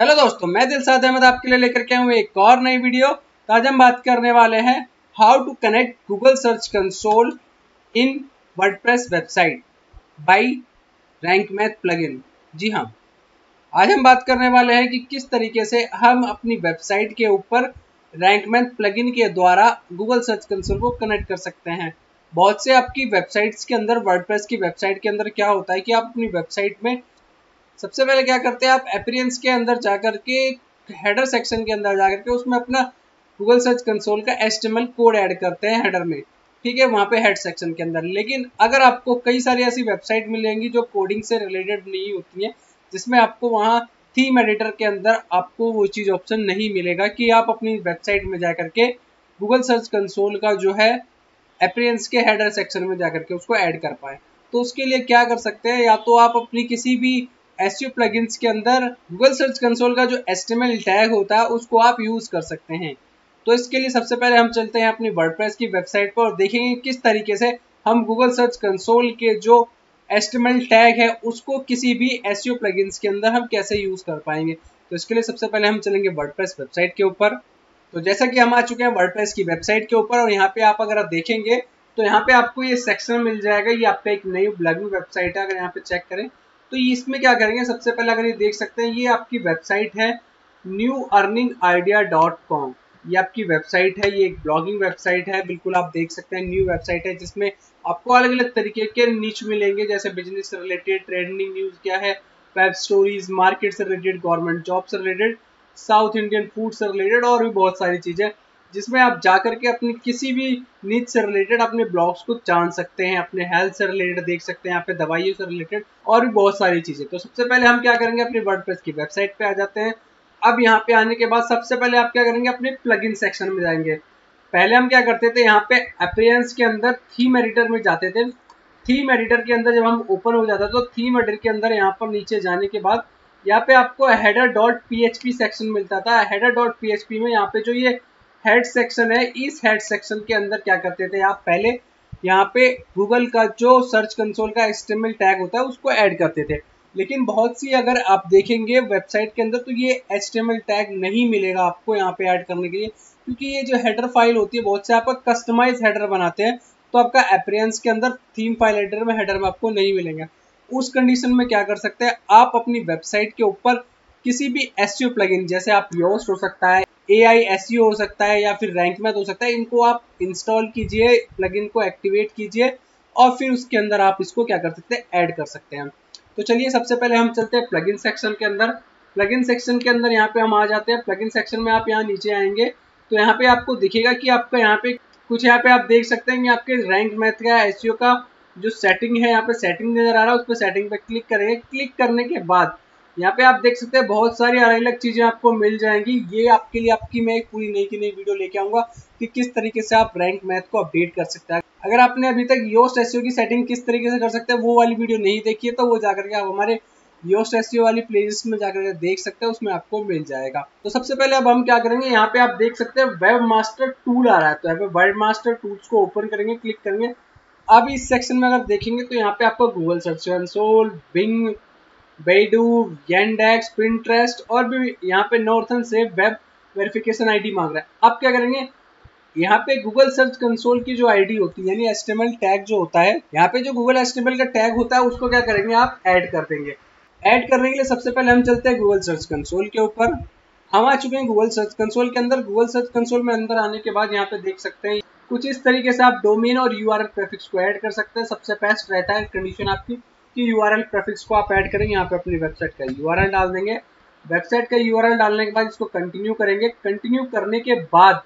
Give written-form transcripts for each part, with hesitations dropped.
Hello दोस्तों, मैं दिलशाद अहमद आपके लिए लेकर के आया हूँ एक और नई वीडियो। तो आज हम बात करने वाले हैं how to connect Google search console in WordPress website by Rank Math plugin. जी हाँ, आज हम बात करने वाले हैं कि किस तरीके से हम अपनी वेबसाइट के ऊपर रैंक मैथ प्लगइन के द्वारा गूगल सर्च कंसोल को कनेक्ट कर सकते हैं। बहुत से आपकी वेबसाइट्स के अंदर, वर्डप्रेस की वेबसाइट के अंदर क्या होता है कि आप अपनी वेबसाइट में सबसे पहले क्या करते हैं, आप अपीयरेंस के अंदर जाकर के, हेडर सेक्शन के अंदर जाकर के उसमें अपना गूगल सर्च कंसोल का HTML कोड ऐड करते हैं हेडर में, ठीक है, वहाँ पे हेड सेक्शन के अंदर। लेकिन अगर आपको कई सारी ऐसी वेबसाइट मिलेंगी जो कोडिंग से रिलेटेड नहीं होती हैं, जिसमें आपको वहाँ थीम एडिटर के अंदर आपको वो चीज़ ऑप्शन नहीं मिलेगा कि आप अपनी वेबसाइट में जा कर के गूगल सर्च कंसोल का जो है अपीयरेंस के हेडर सेक्शन में जा कर के उसको ऐड कर पाएँ। तो उसके लिए क्या कर सकते हैं, या तो आप अपनी किसी भी SEO प्लगइन्स के अंदर गूगल सर्च कंसोल का जो HTML टैग होता है उसको आप यूज़ कर सकते हैं। तो इसके लिए सबसे पहले हम चलते हैं अपनी वर्डप्रेस की वेबसाइट पर और देखेंगे किस तरीके से हम गूगल सर्च कंसोल के जो HTML टैग है उसको किसी भी SEO प्लगइन्स के अंदर हम कैसे यूज़ कर पाएंगे। तो इसके लिए सबसे पहले हम चलेंगे वर्डप्रेस वेबसाइट के ऊपर। तो जैसा कि हम आ चुके हैं वर्डप्रेस की वेबसाइट के ऊपर और यहाँ पर आप अगर आप देखेंगे तो यहाँ पर आपको ये सेक्शन मिल जाएगा, ये आपका एक नई ब्लॉगिंग वेबसाइट है। अगर यहाँ पर चेक करें तो इसमें क्या करेंगे, सबसे पहले अगर ये देख सकते हैं ये आपकी वेबसाइट है newearningidea.com। ये आपकी वेबसाइट है, ये एक ब्लॉगिंग वेबसाइट है, बिल्कुल आप देख सकते हैं न्यू वेबसाइट है, जिसमें आपको अलग अलग तरीके के नीच मिलेंगे, जैसे बिजनेस से रिलेटेड, ट्रेंडिंग न्यूज़ क्या है, वेब स्टोरीज, मार्केट से रिलेटेड, गवर्नमेंट जॉब से रिलेटेड, साउथ इंडियन फूड से रिलेटेड और भी बहुत सारी चीज़ें, जिसमें आप जाकर के अपनी किसी भी नीच से रिलेटेड अपने ब्लॉग्स को जान सकते हैं। अपने हेल्थ से रिलेटेड देख सकते हैं, यहाँ पे दवाइयों से रिलेटेड और भी बहुत सारी चीज़ें। तो सबसे पहले हम क्या करेंगे, अपने वर्डप्रेस की वेबसाइट पे आ जाते हैं। अब यहाँ पे आने के बाद सबसे पहले आप क्या करेंगे, अपने प्लगइन सेक्शन में जाएंगे। पहले हम क्या करते थे, यहाँ पे अपीयरेंस के अंदर थीम एडिटर में जाते थे। थीम एडिटर के अंदर जब हम ओपन हो जाता तो थीम एडिटर के अंदर यहाँ पर नीचे जाने के बाद यहाँ पे आपको header.php सेक्शन मिलता था। header.php में यहाँ पे जो ये हेड सेक्शन है, इस हेड सेक्शन के अंदर क्या करते थे आप, पहले यहाँ पे गूगल का जो सर्च कंसोल का HTML टैग होता है उसको ऐड करते थे। लेकिन बहुत सी अगर आप देखेंगे वेबसाइट के अंदर तो ये HTML टैग नहीं मिलेगा आपको यहाँ पे ऐड करने के लिए, क्योंकि ये जो हेडर फाइल होती है, बहुत से आप कस्टमाइज हेडर बनाते हैं तो आपका अपीयरेंस के अंदर थीम फाइल एडिटर में हेडर में आपको नहीं मिलेगा। उस कंडीशन में क्या कर सकते हैं, आप अपनी वेबसाइट के ऊपर किसी भी SEO प्लगइन, जैसे आप योस्ट हो सकता है, AI SEO हो सकता है या फिर रैंक मैथ हो सकता है, इनको आप इंस्टॉल कीजिए, प्लगइन को एक्टिवेट कीजिए और फिर उसके अंदर आप इसको क्या कर सकते हैं, ऐड कर सकते हैं। तो चलिए सबसे पहले हम चलते हैं प्लगइन सेक्शन के अंदर। प्लगइन सेक्शन के अंदर यहाँ पे हम आ जाते हैं। प्लगइन सेक्शन में आप यहाँ नीचे आएंगे तो यहाँ पे आपको दिखेगा कि आपका यहाँ पे कुछ, यहाँ पे आप देख सकते हैं कि आपके रैंक मैथ का SEO का जो सेटिंग है, यहाँ पे सेटिंग नजर आ रहा है, उस पर सेटिंग पे क्लिक करेंगे। क्लिक करने के बाद यहाँ पे आप देख सकते हैं बहुत सारी अलग अलग चीज़ें आपको मिल जाएंगी। ये आपके लिए, आपकी मैं एक पूरी नई की नई वीडियो लेके आऊँगा कि किस तरीके से आप रैंक मैथ को अपडेट कर सकते हैं। अगर आपने अभी तक योस्ट SEO की सेटिंग किस तरीके से कर सकते हैं वो वाली वीडियो नहीं देखी है तो वो जाकर के आप हमारे योस्ट SEO वाली प्लेलिस्ट में जाकर के देख सकते हैं, उसमें आपको मिल जाएगा। तो सबसे पहले अब हम क्या करेंगे, यहाँ पे आप देख सकते हैं वेब मास्टर टूल आ रहा है, तो यहाँ पे वेब मास्टर टूल्स को ओपन करेंगे, क्लिक करेंगे। अब इस सेक्शन में अगर देखेंगे तो यहाँ पे आपको Google search console, Bing, Baidu, Yandex, Pinterest और भी यहाँ पे नॉर्थन से वेब वेरिफिकेशन आईडी मांग रहा है। आप क्या करेंगे, यहाँ पे गूगल सर्च कंसोल की जो आईडी होती है, यानी HTML टैग जो होता है, यहाँ पे जो गूगल HTML का टैग होता है उसको क्या करेंगे, आप ऐड कर देंगे। ऐड करने के लिए सबसे पहले हम चलते हैं गूगल सर्च कंसोल के ऊपर। हम आ चुके हैं गूगल सर्च कंसोल के अंदर। गूगल सर्च कंसोल में अंदर आने के बाद यहाँ पे देख सकते हैं कुछ इस तरीके से आप डोमेन और URL प्रीफिक्स को ऐड कर सकते हैं। सबसे बेस्ट रहता है कंडीशन आपकी कि URL प्रीफिक्स को आप ऐड करेंगे। यहाँ पे अपनी वेबसाइट का URL डाल देंगे। वेबसाइट का URL डालने के बाद इसको कंटिन्यू करेंगे। कंटिन्यू करने के बाद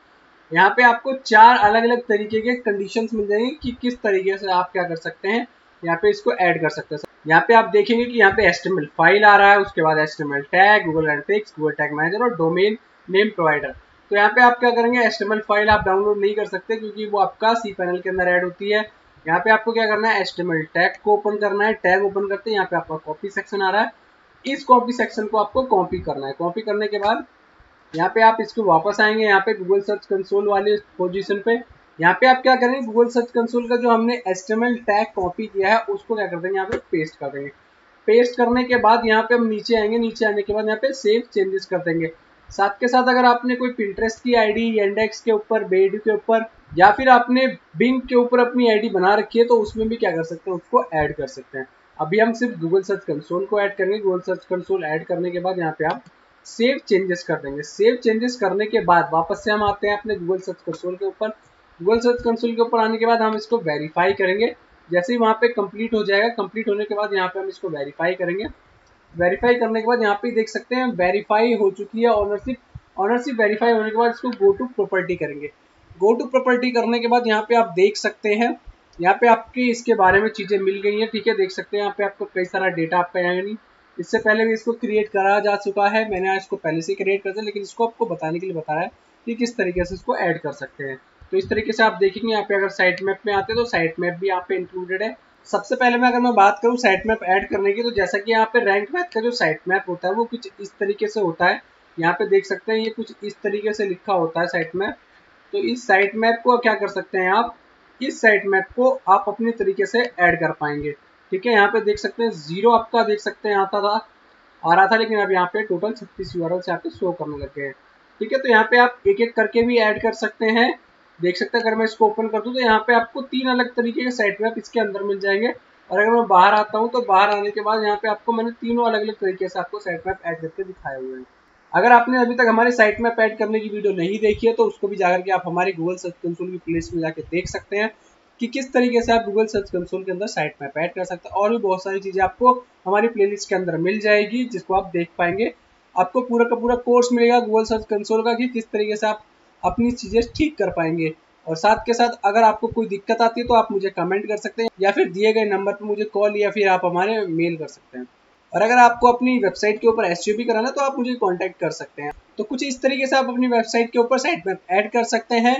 यहाँ पे आपको चार अलग अलग तरीके के कंडीशंस मिल जाएंगे कि किस तरीके से आप क्या कर सकते हैं, यहाँ पे इसको ऐड कर सकते हैं। यहाँ पे आप देखेंगे कि यहाँ पे HTML फाइल आ रहा है, उसके बाद HTML tag, Google analytics, Google tag manager और डोमेन नेम प्रोवाइडर। तो यहाँ पे आप क्या करेंगे, HTML फाइल आप डाउनलोड नहीं कर सकते क्योंकि वो आपका cPanel के अंदर ऐड होती है। यहाँ पे आपको क्या करना है, HTML टैग को ओपन करना है। टैग ओपन करते हैं, यहाँ पे आपका कॉपी सेक्शन आ रहा है, इस कॉपी सेक्शन को आपको कॉपी करना है। कॉपी करने के बाद यहाँ पे आप इसको वापस आएंगे, यहाँ पे गूगल सर्च कंसोल वाले पोजीशन पे। यहाँ पे आप क्या करेंगे, गूगल सर्च कंसोल का जो हमने HTML टैग कॉपी किया है उसको क्या कर देंगे, यहाँ पे पेस्ट कर देंगे। पेस्ट करने के बाद यहाँ पे हम नीचे आएंगे, नीचे आने के बाद यहाँ पे सेव चेंजेस कर देंगे। साथ के साथ अगर आपने कोई Pinterest की आईडी, Yandex के ऊपर, Baidu के ऊपर या फिर आपने Bing के ऊपर अपनी आईडी बना रखी है तो उसमें भी क्या कर सकते हैं, उसको ऐड कर सकते हैं। अभी हम सिर्फ Google Search Console को ऐड करेंगे। Google Search Console ऐड करने के बाद यहाँ पे आप सेव चेंजेस कर देंगे। सेव चेंजेस करने के बाद वापस से हम आते हैं अपने Google Search Console के ऊपर। Google Search Console के ऊपर आने के बाद हम इसको वेरीफाई करेंगे। जैसे ही वहाँ पे कंप्लीट हो जाएगा, कंप्लीट होने के बाद यहाँ पे हम इसको वेरीफाई करेंगे। वेरीफाई करने के बाद यहाँ पे देख सकते हैं वेरीफाई हो चुकी है ऑनरशिप। वेरीफाई होने के बाद इसको गो टू प्रॉपर्टी करेंगे। गो टू प्रॉपर्टी करने के बाद यहाँ पे आप देख सकते हैं, यहाँ पे आपकी इसके बारे में चीज़ें मिल गई हैं, ठीक है। देख सकते हैं यहाँ पे आपको कई सारा डेटा आपका, यानी इससे पहले भी इसको क्रिएट करा जा चुका है। मैंने इसको पहले से क्रिएट कर दिया, लेकिन इसको आपको बताने के लिए बताया है कि किस तरीके से इसको ऐड कर सकते हैं। तो इस तरीके से आप देखेंगे यहाँ पे अगर साइट मैप में आते हैं तो साइट मैप भी यहाँ पे इंक्लूडेड है। सबसे पहले मैं अगर मैं बात करूँ साइट मैप ऐड करने की, तो जैसा कि यहाँ पे रैंक मैथ का जो साइट मैप होता है वो कुछ इस तरीके से होता है। यहाँ पे देख सकते हैं ये कुछ इस तरीके से लिखा होता है साइट मैप। तो इस साइट मैप को क्या कर सकते हैं आप, इस साइट मैप को आप अपने तरीके से ऐड कर पाएंगे, ठीक है। यहाँ पे देख सकते हैं जीरो आपका देख सकते हैं आता था, आ रहा था, लेकिन अब यहाँ पे टोटल 36 URL से यहाँ पे शो करने लगे हैं, ठीक है। तो यहाँ पे आप एक एक करके भी ऐड कर सकते हैं। देख सकते हैं अगर मैं इसको ओपन कर दूं तो यहाँ पे आपको तीन अलग तरीके के साइट मैप इसके अंदर मिल जाएंगे। और अगर मैं बाहर आता हूँ तो बाहर आने के बाद यहाँ पे आपको मैंने तीनों अलग अलग तरीके से आपको साइट मैप ऐड करके दिखाए हुए हैं। अगर आपने अभी तक हमारे साइट मैप ऐड करने की वीडियो नहीं देखी है तो उसको भी जाकर के आप हमारे गूगल सर्च कंसोल की प्लेलिस्ट में जाके देख सकते हैं कि किस तरीके से आप गूगल सर्च कंसोल के अंदर साइट मैप ऐड कर सकते हैं। और भी बहुत सारी चीज़ें आपको हमारी प्लेलिस्ट के अंदर मिल जाएगी जिसको आप देख पाएंगे। आपको पूरा का पूरा कोर्स मिलेगा गूगल सर्च कंसोल का कि किस तरीके से आप अपनी चीज़ें ठीक कर पाएंगे। और साथ के साथ अगर आपको कोई दिक्कत आती है तो आप मुझे कमेंट कर सकते हैं या फिर दिए गए नंबर पर मुझे कॉल या फिर आप हमारे मेल कर सकते हैं। और अगर आपको अपनी वेबसाइट के ऊपर एसईओ भी कराना है तो आप मुझे कांटेक्ट कर सकते हैं। तो कुछ इस तरीके से आप अपनी वेबसाइट के ऊपर साइट मैप ऐड कर सकते हैं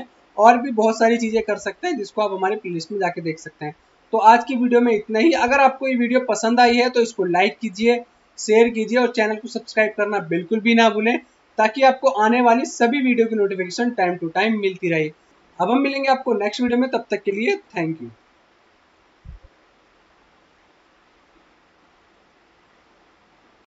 और भी बहुत सारी चीज़ें कर सकते हैं जिसको आप हमारे प्लेलिस्ट में जाके देख सकते हैं। तो आज की वीडियो में इतना ही। अगर आपको ये वीडियो पसंद आई है तो इसको लाइक कीजिए, शेयर कीजिए और चैनल को सब्सक्राइब करना बिल्कुल भी ना भूलें ताकि आपको आने वाली सभी वीडियो की नोटिफिकेशन टाइम टू टाइम मिलती रहे। अब हम मिलेंगे आपको नेक्स्ट वीडियो में, तब तक के लिए थैंक यू।